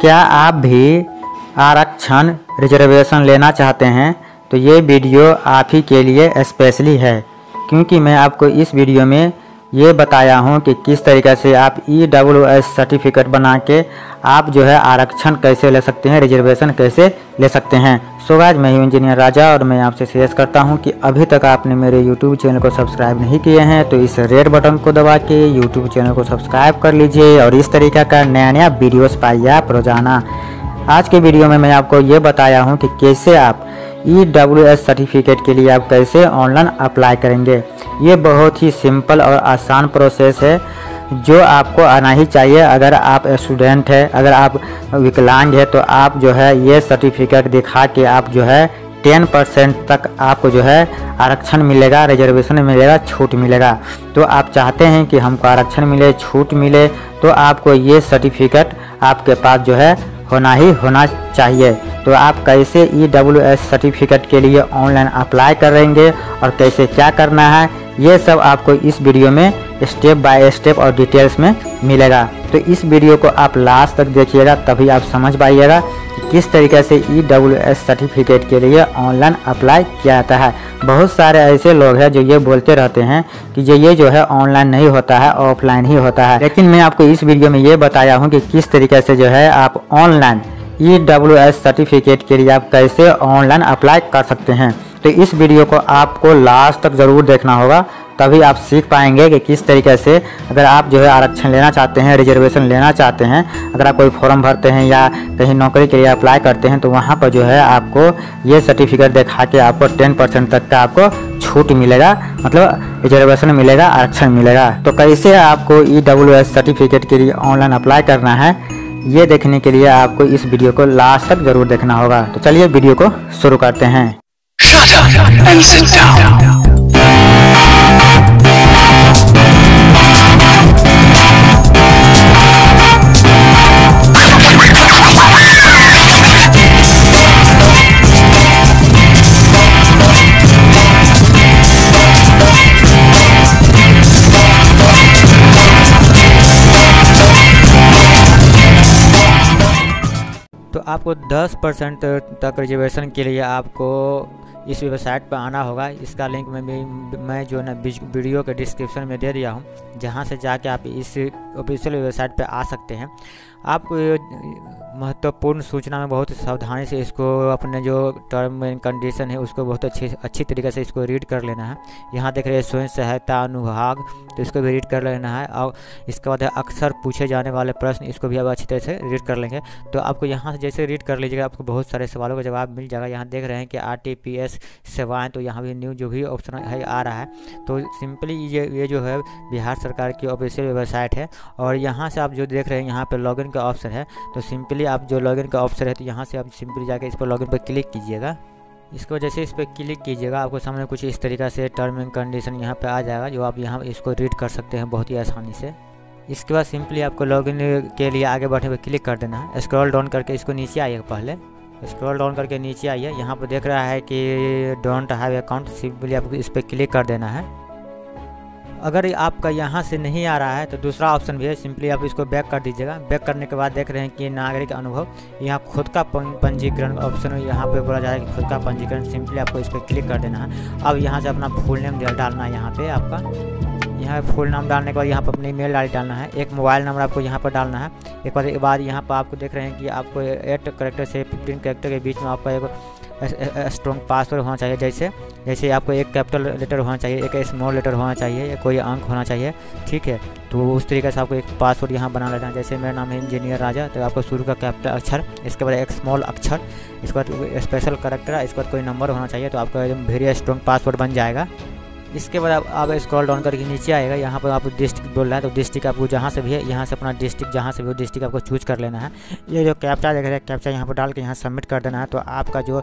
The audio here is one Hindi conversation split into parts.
क्या आप भी आरक्षण रिजर्वेशन लेना चाहते हैं तो ये वीडियो आप ही के लिए स्पेशली है, क्योंकि मैं आपको इस वीडियो में ये बताया हूँ कि किस तरीके से आप EWS सर्टिफिकेट बना के आप जो है आरक्षण कैसे ले सकते हैं, रिजर्वेशन कैसे ले सकते हैं। सो गाइस, मैं इंजीनियर राजा और मैं आपसे सजेस्ट करता हूं कि अभी तक आपने मेरे YouTube चैनल को सब्सक्राइब नहीं किए हैं तो इस रेड बटन को दबा के YouTube चैनल को सब्सक्राइब कर लीजिए और इस तरीके का नया नया वीडियोस पाइए आप रोजाना। आज के वीडियो में मैं आपको ये बताया हूँ कि कैसे आप EWS सर्टिफिकेट के लिए आप कैसे ऑनलाइन अप्लाई करेंगे। ये बहुत ही सिंपल और आसान प्रोसेस है जो आपको आना ही चाहिए। अगर आप स्टूडेंट है, अगर आप विकलांग है तो आप जो है ये सर्टिफिकेट दिखा के आप जो है 10% तक आपको जो है आरक्षण मिलेगा, रिजर्वेशन मिलेगा, छूट मिलेगा। तो आप चाहते हैं कि हमको आरक्षण मिले, छूट मिले, तो आपको ये सर्टिफिकेट आपके पास जो है होना ही होना चाहिए। तो आप कैसे EWS सर्टिफिकेट के लिए ऑनलाइन अप्लाई करेंगे और कैसे क्या करना है ये सब आपको इस वीडियो में स्टेप बाय स्टेप और डिटेल्स में मिलेगा। तो इस वीडियो को आप लास्ट तक देखिएगा तभी आप समझ पाइएगा कि किस तरीके से EWS सर्टिफिकेट के लिए ऑनलाइन अप्लाई किया जाता है। बहुत सारे ऐसे लोग हैं जो ये बोलते रहते हैं कि ये जो है ऑनलाइन नहीं होता है, ऑफलाइन ही होता है, लेकिन मैं आपको इस वीडियो में ये बताया हूँ कि किस तरीके से जो है आप ऑनलाइन EWS सर्टिफिकेट के लिए आप कैसे ऑनलाइन अप्लाई कर सकते हैं। तो इस वीडियो को आपको लास्ट तक ज़रूर देखना होगा तभी आप सीख पाएंगे कि किस तरीके से अगर आप जो है आरक्षण लेना चाहते हैं, रिजर्वेशन लेना चाहते हैं, अगर आप कोई फॉर्म भरते हैं या कहीं नौकरी के लिए अप्लाई करते हैं तो वहाँ पर जो है आपको ये सर्टिफिकेट दिखा के आपको 10% तक का आपको छूट मिलेगा, मतलब रिजर्वेशन मिलेगा, आरक्षण मिलेगा। तो कैसे आपको EWS सर्टिफिकेट के लिए ऑनलाइन अप्लाई करना है ये देखने के लिए आपको इस वीडियो को लास्ट तक ज़रूर देखना होगा। तो चलिए वीडियो को शुरू करते हैं। तो आपको 10% तक रिजर्वेशन के लिए आपको इस वेबसाइट पर आना होगा। इसका लिंक मैं जो है ना वीडियो के डिस्क्रिप्शन में दे दिया हूँ, जहाँ से जाके आप इस ऑफिशियल वेबसाइट पर आ सकते हैं। आपको ये महत्वपूर्ण सूचना में बहुत सावधानी से इसको अपने जो टर्म एंड कंडीशन है उसको बहुत अच्छी तरीके से इसको रीड कर लेना है। यहाँ देख रहे हैं स्वयं सहायता अनुभाग, तो इसको भी रीड कर लेना है और इसके बाद अक्सर पूछे जाने वाले प्रश्न, इसको भी आप अच्छी तरह से रीड कर लेंगे। तो आपको यहाँ से जैसे रीड कर लीजिएगा आपको बहुत सारे सवालों का जवाब मिल जाएगा। यहाँ देख रहे हैं कि RTPS सेवाएँ, तो यहाँ भी न्यू जो भी ऑप्शन है आ रहा है। तो सिंपली ये जो है बिहार सरकार की ऑफिशियल वेबसाइट है और यहाँ से आप जो देख रहे हैं यहाँ पर लॉगिन का ऑप्शन है। तो सिंपली आप जो लॉगिन का ऑप्शन है तो यहाँ से आप सिंपली जाकर इस पर लॉगिन पर क्लिक कीजिएगा। इसको जैसे इस पर क्लिक कीजिएगा आपको सामने कुछ इस तरीका से टर्म एंड कंडीशन यहाँ पर आ जाएगा, जो आप यहाँ इसको रीड कर सकते हैं बहुत ही आसानी से। इसके बाद सिंपली आपको लॉगिन के लिए आगे बढ़ने पर क्लिक कर देना है। स्क्रॉल डाउन करके इसको नीचे आइए, पहले स्क्रॉल डाउन करके नीचे आइए। यहाँ पर देख रहा है कि डोंट हैव अकाउंट, सिंपली आपको इस पर क्लिक कर देना है। अगर आपका यहाँ से नहीं आ रहा है तो दूसरा ऑप्शन भी है, सिंपली आप इसको बैक कर दीजिएगा। बैक करने के बाद देख रहे हैं कि नागरिक अनुभव, यहाँ खुद का पंजीकरण ऑप्शन यहाँ पे बोला जा रहा है कि खुद का पंजीकरण, सिंपली आपको इस पर क्लिक कर देना है। अब यहाँ से अपना फुल नेम डालना है, यहाँ पे आपका यहाँ पर फुल नाम डालने के बाद यहाँ पर अपनी मेल आईडी डालना है, एक मोबाइल नंबर आपको यहाँ पर डालना है। एक बार यहाँ पर आपको देख रहे हैं कि आपको 8 करेक्टर से 15 करेक्टर के बीच में आपका एक स्ट्रॉन्ग पासवर्ड होना चाहिए। जैसे आपको एक कैपिटल लेटर होना चाहिए, एक स्मॉल लेटर होना चाहिए, कोई अंक होना चाहिए, ठीक है। तो उस तरीके से आपको एक पासवर्ड यहाँ बना लेना है। जैसे मेरा नाम है इंजीनियर राजा, तो आपको शुरू का कैपिटल अक्षर, इसके बाद एक स्मॉल अक्षर, इसके बाद स्पेशल करेक्टर, इसके बाद कोई नंबर होना चाहिए, तो आपका एकदम वेरी स्ट्रॉन्ग पासवर्ड बन जाएगा। इसके बाद आप स्क्रॉल डाउन करके नीचे आएगा, यहाँ पर आपको डिस्ट्रिक्ट बोल रहा है। तो डिस्ट्रिक्ट आपको जहाँ से भी है यहाँ से अपना डिस्ट्रिक्ट, जहाँ से भी हो डिस्ट्रिक्ट आपको चूज कर लेना है। ये जो कैप्चा देख रहे हैं कैप्चा यहाँ पर डाल के यहाँ सबमिट कर देना है। तो आपका जो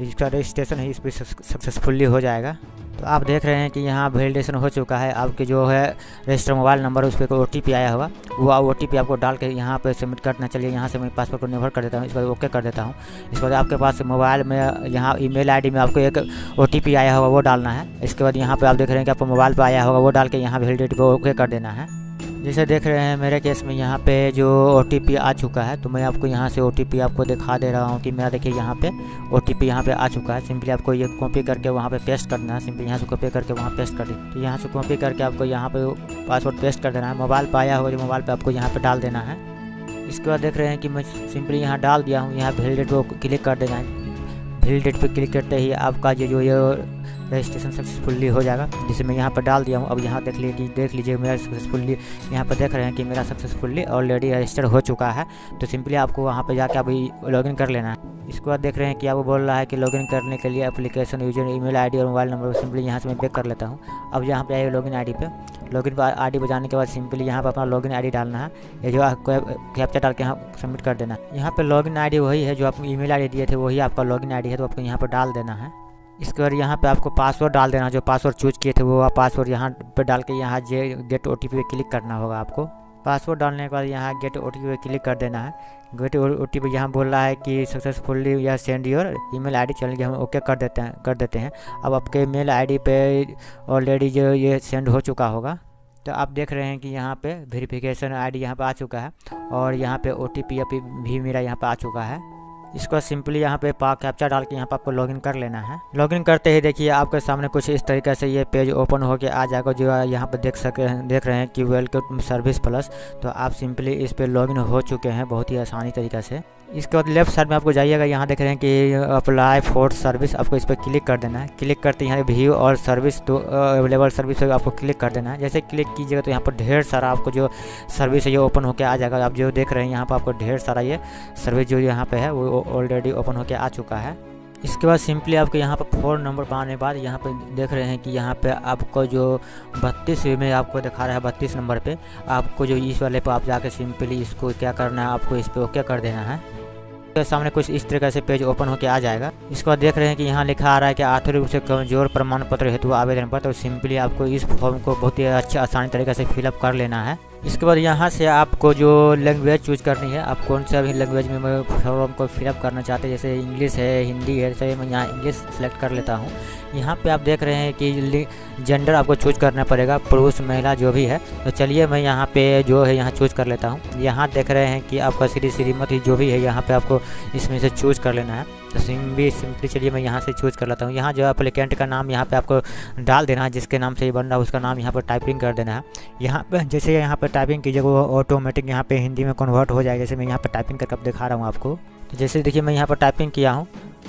इसका रजिस्ट्रेशन है इस पर सक्सेसफुली हो जाएगा। तो आप देख रहे हैं कि यहाँ वेलिडेशन हो चुका है। आपके जो है रजिस्टर मोबाइल नंबर उस पर OTP आया होगा, वो OTP आपको डाल के यहाँ पर सबमिट करना। चलिए यहाँ से मैं पासवर्ड को निर्भर कर देता हूँ, इस बार ओके कर देता हूँ। इस बार आपके पास मोबाइल में यहाँ ईमेल ID में आपको एक OTP आया होगा वो डालना है। इसके बाद यहाँ पर आप देख रहे हैं कि आपको मोबाइल पर आया होगा वो डाल के यहाँ वेलिडेट को ओके कर देना है। जैसे देख रहे हैं मेरे केस में यहाँ पे जो OTP आ चुका है, तो मैं आपको यहाँ से OTP आपको दिखा दे रहा हूँ कि मेरा देखिए यहाँ पे OTP यहाँ पे आ चुका है। सिंपली आपको ये कॉपी करके वहाँ पे पेस्ट करना है। सिंपली यहाँ से कॉपी करके वहाँ पेस्ट कर दी, तो यहाँ से कॉपी करके आपको यहाँ पे पासवर्ड पेस्ट कर देना है। मोबाइल पर आया हुआ जो मोबाइल पर आपको यहाँ पर डाल देना है। इसके बाद देख रहे हैं कि मैं सिंपली यहाँ डाल दिया हूँ। यहाँ वैलिडेट को क्लिक कर देना है। वैलिडेट पर क्लिक करते ही आपका जो ये रजिस्ट्रेशन सक्सेसफुली हो जाएगा, जिसे मैं यहाँ पर डाल दिया हूँ। अब यहाँ देख लीजिए मेरा सक्सेसफुली, यहाँ पर देख रहे हैं कि मेरा सक्सेसफुली ऑलरेडी रजिस्टर हो चुका है। तो सिंपली आपको वहाँ पर जाकर अभी लॉगिन कर लेना है। इसके बाद देख रहे हैं कि आपको बोल रहा है कि लॉगिन करने के लिए एप्लीकेशन यूजर ईमेल आईडी और मोबाइल नंबर, सिंपली यहाँ से मैं पे कर लेता हूँ। अब यहाँ पर आइए लॉगिन आईडी पे, लॉगिन आईडी पर जाने के बाद सिंपली यहाँ पर अपना लॉगिन आईडी डालना है। ये जो कैप्चा डाल के यहाँ सबमिट कर देना है। यहाँ पर लॉगिन आईडी वही है जो आपने ईमेल आईडी दिए थे, वही आपका लॉगिन आईडी है, तो आपको यहाँ पर डाल देना है। इसके बाद यहाँ पे आपको पासवर्ड डाल देना, जो पासवर्ड चूज किए थे वो पासवर्ड यहाँ पे डाल के यहाँ जे गेट OTP पे क्लिक करना होगा। आपको पासवर्ड डालने के बाद यहाँ गेट OTP पे क्लिक कर देना है। गेट OTP यहाँ बोल रहा है कि सक्सेसफुली या सेंड योर ईमेल आईडी, चलिए हम ओके कर देते हैं। अब आपके ईमेल आईडी पे ऑलरेडी जो ये सेंड हो चुका होगा। तो आप देख रहे हैं कि यहाँ पे वेरिफिकेशन आईडी यहाँ पर आ चुका है और यहाँ पे OTP भी मेरा यहाँ पर आ चुका है। इसको सिंपली यहाँ पे कैप्चा डाल के यहाँ पे आपको लॉगिन कर लेना है। लॉगिन करते ही देखिए आपके सामने कुछ इस तरीके से ये पेज ओपन होके आ जाएगा, जो यहाँ पे देख रहे हैं कि वेलकम सर्विस प्लस। तो आप सिंपली इस पे लॉगिन हो चुके हैं बहुत ही आसानी तरीके से। इसके बाद लेफ्ट साइड में आपको जाइएगा, यहाँ देख रहे हैं कि अप्लाई फॉर सर्विस, आपको इस पर क्लिक कर देना है। क्लिक करते यहाँ व्यू और सर्विस तो अवेलेबल सर्विस आपको क्लिक कर देना है। जैसे क्लिक कीजिएगा तो यहाँ पर ढेर सारा आपको जो सर्विस है ये ओपन होकर आ जाएगा। आप जो देख रहे हैं यहाँ पर आपको ढेर सारा ये सर्विस जो यहाँ पर है वो ऑलरेडी ओपन होकर आ चुका है। इसके बाद सिंपली आपको यहाँ पर फ़ोन नंबर पाने के बाद यहाँ पर देख रहे हैं कि यहाँ पे आपको जो 32 में आपको दिखा रहा है 32 नंबर पे आपको जो इस वाले पे आप जाके सिंपली इसको क्या करना है, आपको इस पे ओके कर देना है। तो सामने कुछ इस तरीके से पेज ओपन होकर आ जाएगा। इसके बाद देख रहे हैं कि यहाँ लिखा आ रहा है कि आर्थिक रूप से कमजोर प्रमाण पत्र हेतु आवेदन पत्र। तो सिंपली आपको इस फॉर्म को बहुत ही अच्छे आसानी तरीके से फिलअप कर लेना है। इसके बाद यहाँ से आपको जो लैंग्वेज चूज करनी है, आप कौन सा भी लैंग्वेज में फॉर्म को फिलअप करना चाहते हैं, जैसे इंग्लिश है, हिंदी है, तो मैं यहाँ इंग्लिश सेलेक्ट कर लेता हूँ। यहाँ पे आप देख रहे हैं कि जेंडर आपको चूज करना पड़ेगा, पुरुष महिला जो भी है। तो चलिए मैं यहाँ पे जो है यहाँ चूज कर लेता हूँ। यहाँ देख रहे हैं कि आपका श्री श्रीमती जो भी है यहाँ पर आपको इसमें से चूज कर लेना है। तो सिंपली चलिए मैं यहाँ से चूज कर लेता हूँ। यहाँ जो एप्लीकेंट का नाम यहाँ पर आपको डाल देना है, जिसके नाम से ये बन रहा है उसका नाम यहाँ पर टाइपिंग कर देना है। यहाँ पर जैसे यहाँ पर टाइपिंग कीजिएगा वो ऑटोमेटिक यहाँ पे हिंदी में कन्वर्ट हो जाएगा। जैसे मैं यहाँ पर टाइपिंग करके दिखा रहा हूँ आपको। तो जैसे देखिए मैं यहाँ पर टाइपिंग किया हूँ,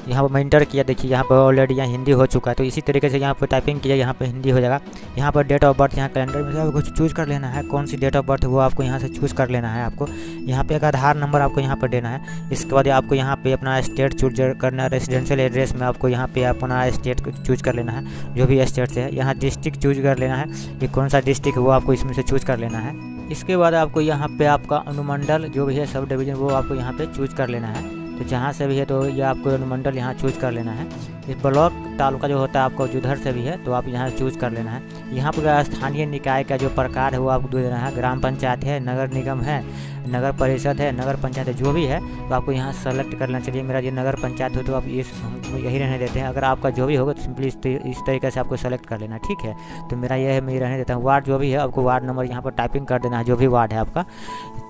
यहाँ पर मैं इंटर किया, देखिए यहाँ पर ऑलरेडी यहाँ हिंदी हो चुका है। तो इसी तरीके से यहाँ पर टाइपिंग किया, यहाँ पर हिंदी हो जाएगा। यहाँ पर डेट ऑफ बर्थ, यहाँ कैलेंडर में आपको चूज़ कर लेना है कौन सी डेट ऑफ बर्थ वो आपको यहाँ से चूज़ कर लेना है। आपको यहाँ पे एक आधार नंबर आपको यहाँ पर देना है। इसके बाद आपको यहाँ पे अपना स्टेट चूज करना है। रेजिडेंशियल एड्रेस में आपको यहाँ पर अपना स्टेट चूज कर लेना है, जो भी स्टेट से है। यहाँ डिस्ट्रिक्ट चूज कर लेना है कि कौन सा डिस्ट्रिक्ट वो आपको इसमें से चूज़ कर लेना है। इसके बाद आपको यहाँ पर आपका अनुमंडल जो भी है सब डिवीज़न वो आपको यहाँ पर चूज़ कर लेना है। तो जहाँ से भी है तो ये आपको अनुमंडल यहाँ चूज़ कर लेना है। इस ब्लॉक तालुका जो होता है आपको उधर से भी है तो आप यहाँ चूज़ कर लेना है। यहाँ पर स्थानीय निकाय का जो प्रकार है वो आपको दे देना है। ग्राम पंचायत है, नगर निगम है, नगर परिषद है, नगर पंचायत है, जो भी है तो आपको यहाँ सेलेक्ट करना चाहिए। मेरा ये नगर पंचायत हो तो आप ये यही रहने देते हैं। अगर आपका जो भी होगा तो सिंपली इस तरीके से आपको सेलेक्ट कर लेना, ठीक है। तो मेरा ये है, मैं ये रहने देता हूँ। वार्ड जो भी है आपको वार्ड नंबर यहाँ पर टाइपिंग कर देना है, जो भी वार्ड है आपका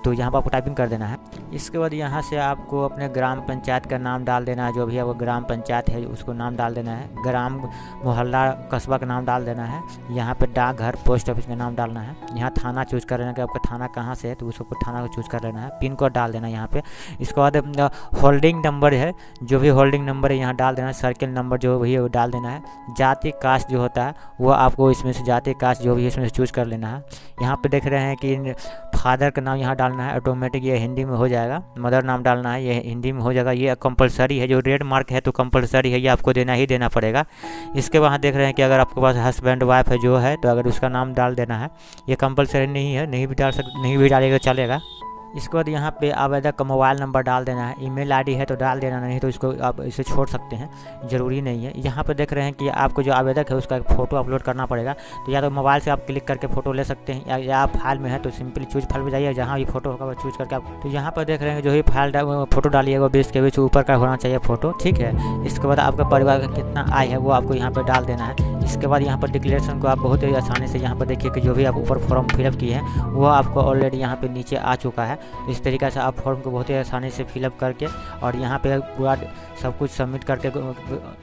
तो यहाँ पर आपको टाइपिंग कर देना है। इसके बाद यहाँ से आपको अपने ग्राम पंचायत का नाम डाल देना है, जो भी है वो ग्राम पंचायत है उसको नाम डाल देना है। ग्राम मोहल्ला कस्बा का नाम डाल देना है। यहाँ पर डाकघर पोस्ट ऑफिस का नाम डालना है। यहाँ थाना चूज कर लेना कि आपका थाना कहाँ से है तो उसको थाना को चूज़ कर लेना है। पिन कोड डाल देना यहाँ पे। इसके बाद होल्डिंग नंबर है, जो भी होल्डिंग नंबर है यहाँ डाल देना है। सर्किल नंबर जो भी है वो डाल देना है। जाति कास्ट जो होता है वो आपको इसमें से जाति कास्ट जो भी है इसमें से चूज़ कर लेना है। यहाँ पे देख रहे हैं कि फादर का नाम यहाँ डालना है, ऑटोमेटिक ये हिंदी में हो जाएगा। मदर नाम डालना है, ये हिंदी में हो जाएगा। ये कंपलसरी है, जो रेड मार्क है तो कंपलसरी है, ये आपको देना ही देना पड़ेगा। इसके बाद देख रहे हैं कि अगर आपके पास हस्बैंड वाइफ है जो है तो अगर उसका नाम डाल देना है। ये कंपलसरी नहीं है, नहीं भी डालेगा चलेगा। इसके बाद यहाँ पे आवेदक का मोबाइल नंबर डाल देना है, ईमेल आईडी है तो डाल देना, नहीं तो इसको आप इसे छोड़ सकते हैं, ज़रूरी नहीं है। यहाँ पे देख रहे हैं कि आपको जो आवेदक है उसका एक फ़ोटो अपलोड करना पड़ेगा, तो या तो मोबाइल से आप क्लिक करके फ़ोटो ले सकते हैं, या आप फाइल में है तो सिंपली चूज फाइल में जाइए, जहाँ भी फोटो होगा वो चूज करके आप, तो यहाँ पर देख रहे हैं जो ही फाइल फोटो डालिएगा वो 20 के बीच ऊपर का होना चाहिए फ़ोटो, ठीक है। इसके बाद आपका परिवार का कितना आय है वो आपको यहाँ पर डाल देना है। इसके बाद यहाँ पर डिक्लेरेशन को आप बहुत ही आसानी से यहाँ पर देखिए कि जो भी आप ऊपर फॉर्म फिलअप किए हैं वो आपको ऑलरेडी यहाँ पे नीचे आ चुका है। इस तरीके से आप फॉर्म को बहुत ही आसानी से फिलअप करके और यहाँ पे पूरा सब कुछ सबमिट करके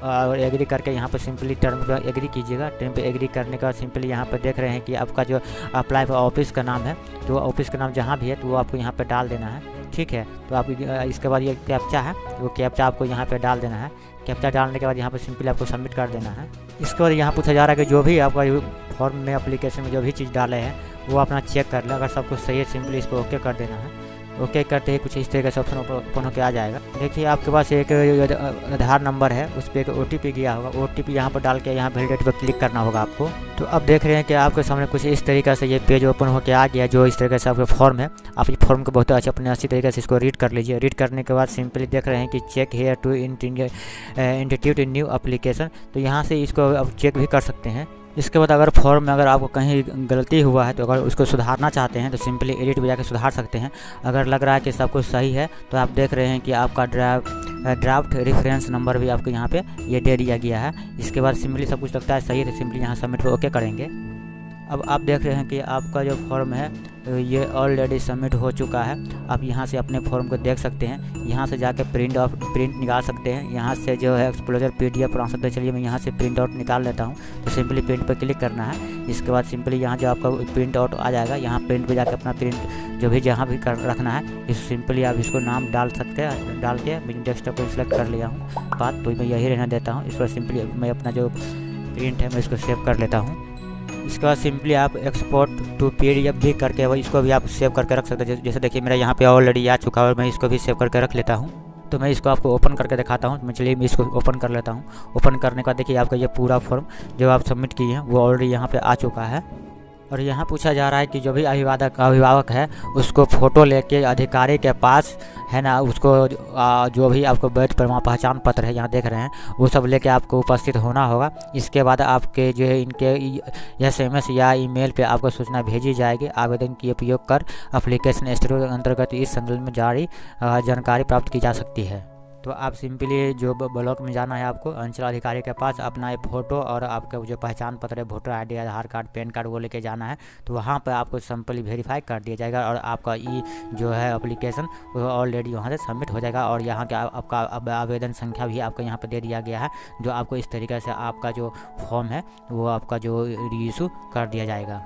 और एग्री करके यहाँ पर सिंपली टर्म पर एग्री कीजिएगा। टर्म पे एग्री करने का सिंपली यहाँ पर देख रहे हैं कि आपका जो अप्लाई फॉर ऑफिस का नाम है, तो ऑफिस का नाम जहाँ भी है तो वो आपको यहाँ पर डाल देना है, ठीक है। तो आप इसके बाद ये कैप्चा है, वो कैप्चा आपको यहाँ पर डाल देना है। कैप्चा डालने के बाद यहाँ पर सिंपली आपको सबमिट कर देना है। इसके बाद यहाँ पूछा जा रहा है कि जो भी आपका फॉर्म में एप्लीकेशन में जो भी चीज़ डाले हैं वो अपना चेक कर लें, अगर सब कुछ सही है सिंपली इसको ओके कर देना है। ओके करते ही कुछ इस तरीके से ऑप्शन ओपन होकर आ जाएगा। देखिए आपके पास एक आधार नंबर है, उस पर एक OTP गया होगा, OTP यहाँ पर डाल के यहाँ वैलिडेट पर क्लिक करना होगा आपको। तो अब देख रहे हैं कि आपके सामने कुछ इस तरीके से ये पेज ओपन होकर आ गया, जो इस तरीके से आपका फॉर्म है। आप ये फॉर्म को बहुत अच्छी तरीके से इसको रीड कर लीजिए। रीड करने के बाद सिंपली देख रहे हैं कि check here to institute in new application, तो यहाँ से इसको आप चेक भी कर सकते हैं। इसके बाद अगर फॉर्म में अगर आपको कहीं गलती हुआ है तो अगर उसको सुधारना चाहते हैं तो सिंपली एडिट में जाकर सुधार सकते हैं। अगर लग रहा है कि सब कुछ सही है तो आप देख रहे हैं कि आपका ड्राफ्ट रेफरेंस नंबर भी आपको यहाँ पे ये दे दिया गया है। इसके बाद सिंपली सब कुछ लगता है सही है तो सिंपली यहाँ सबमिट पर ओके करेंगे। अब आप देख रहे हैं कि आपका जो फॉर्म है ये ऑलरेडी सबमिट हो चुका है। आप यहाँ से अपने फॉर्म को देख सकते हैं, यहाँ से जाके प्रिंट निकाल सकते हैं। यहाँ से जो है एक्सप्लोजर PDF बना सकते हैं। चलिए मैं यहाँ से प्रिंट आउट निकाल लेता हूँ, तो सिंपली प्रिंट पर क्लिक करना है। इसके बाद सिंपली यहाँ जो आपका प्रिंट आउट आ जाएगा, यहाँ प्रिंट पर जाकर अपना प्रिंट जो भी जहाँ भी रखना है इस सिंपली आप इसको नाम डाल सकते हैं। डाल के मैं डेस्कटॉप पर सिलेक्ट कर लिया हूँ बात, तो मैं यही रहने देता हूँ। इस पर सिंपली मैं अपना जो प्रिंट है मैं इसको सेव कर लेता हूँ। इसके बाद सिंपली आप एक्सपोर्ट टू PDF भी करके वो इसको भी आप सेव करके रख सकते हैं। जैसे देखिए मेरा यहाँ पे ऑलरेडी आ चुका है और मैं इसको भी सेव करके रख लेता हूँ। तो मैं इसको आपको ओपन करके दिखाता हूँ। चलिए मैं इसको ओपन कर लेता हूँ। ओपन करने के बाद देखिए आपका ये पूरा फॉर्म जो आप सबमिट किए हैं वो ऑलरेडी यहाँ पर आ चुका है। और यहाँ पूछा जा रहा है कि जो भी अभिभावक है उसको फ़ोटो लेके अधिकारी के पास है ना, उसको जो भी आपको वैध प्रमाण पहचान पत्र है यहाँ देख रहे हैं वो सब लेके आपको उपस्थित होना होगा। इसके बाद आपके जो इनके SMS या ईमेल पे आपको सूचना भेजी जाएगी। आवेदन की उपयोग कर एप्लीकेशन स्टोर के अंतर्गत इस संकलन में जारी जानकारी प्राप्त की जा सकती है। तो आप सिंपली जो ब्लॉक में जाना है आपको अंचल अधिकारी के पास अपना ये फ़ोटो और आपका जो पहचान पत्र है voter ID, Aadhaar card, PAN card वो लेके जाना है। तो वहाँ पर आपको सिंपली वेरीफाई कर दिया जाएगा और आपका ई जो है एप्लीकेशन वो ऑलरेडी वहाँ से सबमिट हो जाएगा। और यहाँ के आपका आवेदन संख्या भी आपको यहाँ पर दे दिया गया है, जो आपको इस तरीके से आपका जो फॉर्म है वो आपका जो रीइशू कर दिया जाएगा।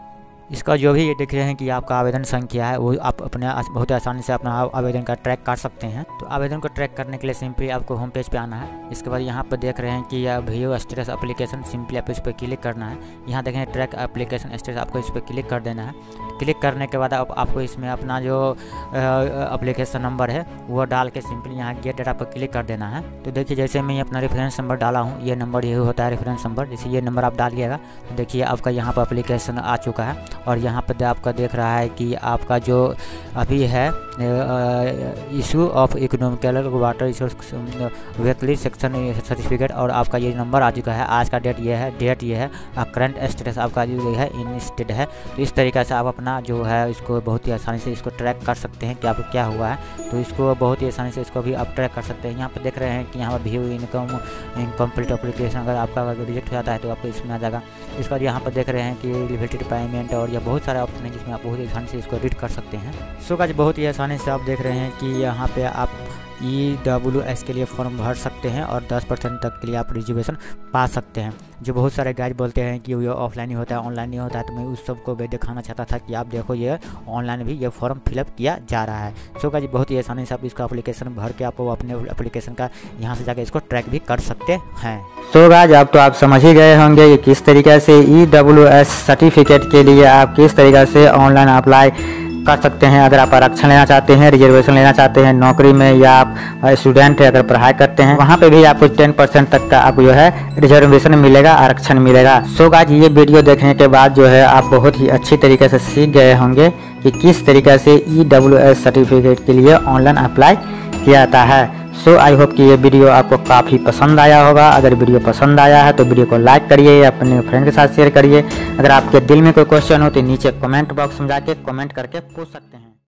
इसका जो भी ये देख रहे हैं कि आपका आवेदन संख्या है वो आप अपने बहुत आसानी से अपना आवेदन का ट्रैक कर सकते हैं। तो आवेदन को ट्रैक करने के लिए सिंपली आपको होम पेज पे आना है। इसके बाद यहाँ पर देख रहे हैं कि व्यू स्टेटस एप्लीकेशन, सिंपली आप इस पर क्लिक करना है। यहाँ देखें ट्रैक एप्लीकेशन स्टेटस, आपको इस पर क्लिक कर देना है। क्लिक करने के बाद आपको इसमें अपना जो एप्लीकेशन नंबर है वो डाल के सिंपली यहाँ गेट डाटा पर क्लिक कर देना है। तो देखिए जैसे मैं अपना रेफरेंस नंबर डाला हूँ, ये नंबर यही होता है रेफरेंस नंबर। जैसे ये नंबर आप डालिएगा तो देखिए आपका यहाँ पर एप्लीकेशन आ चुका है। और यहाँ पर आपका देख रहा है कि आपका जो अभी है issue of economical water resource weekly section certificate, और आपका ये नंबर आ चुका है। आज का डेट ये है, और करंट स्टेटस आपका जो है इनस्टेड है। तो इस तरीके से आप अपना जो है इसको बहुत ही आसानी से इसको ट्रैक कर सकते हैं कि आपको क्या हुआ है। तो इसको बहुत ही आसानी से इसको भी आप ट्रैक कर सकते हैं। यहाँ पर देख रहे हैं कि यहाँ पर व्यू इनकम्प्लीट एप्लीकेशन, अगर आपका रिजेक्ट हो जाता है तो आपको इसमें आ जाएगा। इसके बाद यहाँ पर देख रहे हैं कि रिलेटेड पेमेंट, और यह बहुत सारे ऑप्शन हैं जिसमें आप बहुत ही आसानी से इसको रीड कर सकते हैं। सो गाइस बहुत ही आसानी से आप देख रहे हैं कि यहाँ पे आप EWS के लिए फॉर्म भर सकते हैं और 10% तक के लिए आप रिजर्वेशन पा सकते हैं। जो बहुत सारे गाइड बोलते हैं कि ये ऑफलाइन ही होता है, ऑनलाइन नहीं होता है, तो मैं उस सबको भी दिखाना चाहता था कि आप देखो ये ऑनलाइन भी ये फॉर्म फिलअप किया जा रहा है। सो गाइस बहुत ही आसानी से आप इसका एप्लीकेशन भर के आप अपने एप्लीकेशन का यहाँ से जाकर इसको ट्रैक भी कर सकते हैं। सो गाइस अब तो आप समझ ही गए होंगे कि किस तरीके से EWS सर्टिफिकेट के लिए आप किस तरीके से ऑनलाइन अप्लाई कर सकते हैं। अगर आप आरक्षण लेना चाहते हैं, रिजर्वेशन लेना चाहते हैं नौकरी में, या आप स्टूडेंट है अगर पढ़ाई करते हैं, वहाँ पे भी आपको 10% तक का आपको जो है रिजर्वेशन मिलेगा, आरक्षण मिलेगा। सो गाइस, ये वीडियो देखने के बाद जो है आप बहुत ही अच्छी तरीके से सीख गए होंगे कि किस तरीके से EWS सर्टिफिकेट के लिए ऑनलाइन अप्लाई किया जाता है। सो आई होप कि ये वीडियो आपको काफ़ी पसंद आया होगा। अगर वीडियो पसंद आया है तो वीडियो को लाइक करिए, अपने फ्रेंड के साथ शेयर करिए। अगर आपके दिल में कोई क्वेश्चन हो तो नीचे कमेंट बॉक्स में जाके कमेंट करके पूछ सकते हैं।